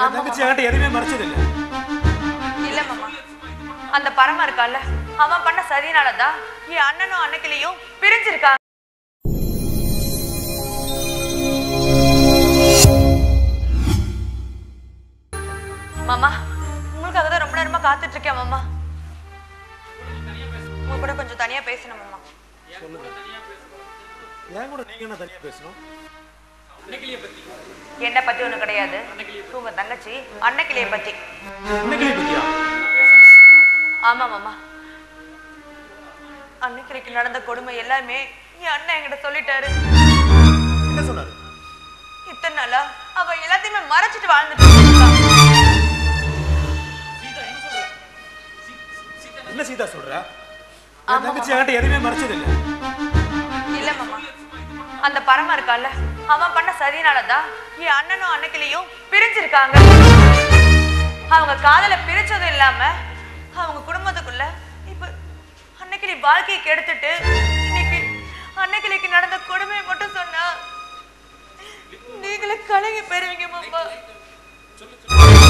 अण्णन मामा उनका कदा ரொம்ப நேரமா காத்துட்டு இருக்கேன் மாமா உங்க கூட கொஞ்சம் தனியா பேசணும் மாமா சொல்லுங்க தனியா பேசணும் ஏன் கூட நீங்க என்ன தனியா பேசணும் அண்ணகிளிய பத்தி என்ன பத்தி ஒண்ணு கிடையாது உங்க தங்கச்சி அண்ணகிளிய பத்தியா ஆமா மாமா அண்ணகிளிக்கு நடந்த கொடுமை எல்லாமே என் அண்ணன் என்கிட்ட சொல்லிட்டாரு என்ன சொன்னாரு இத்தனை நாளா அவ எல்லாத்தையும் மறைச்சிட்டு வாழ்ந்துட்டு இருந்தா என்ன சீதா சொல்ற நான் தங்கச்சி என்கிட்ட எதுமே மறைச்சது இல்ல இல்ல மாமா அந்த பரம இருக்கல்ல அவன் பண்ண சதினால தான் இந்த அண்ணனும் அண்ணகிளியும் பிரிஞ்சிருக்காங்க அவங்க காதல பிரிச்சது இல்லாம அவங்க குடும்பத்துக்குள்ள இப்ப அண்ணகிளி வாழ்க்கையை கெடுத்துட்டு இன்னைக்கு அண்ணகிளிக்கு நடந்த கொடுமையை மட்டும் சொன்னா நீங்களே கலங்கி போய்வீங்க மாமா சொல்லு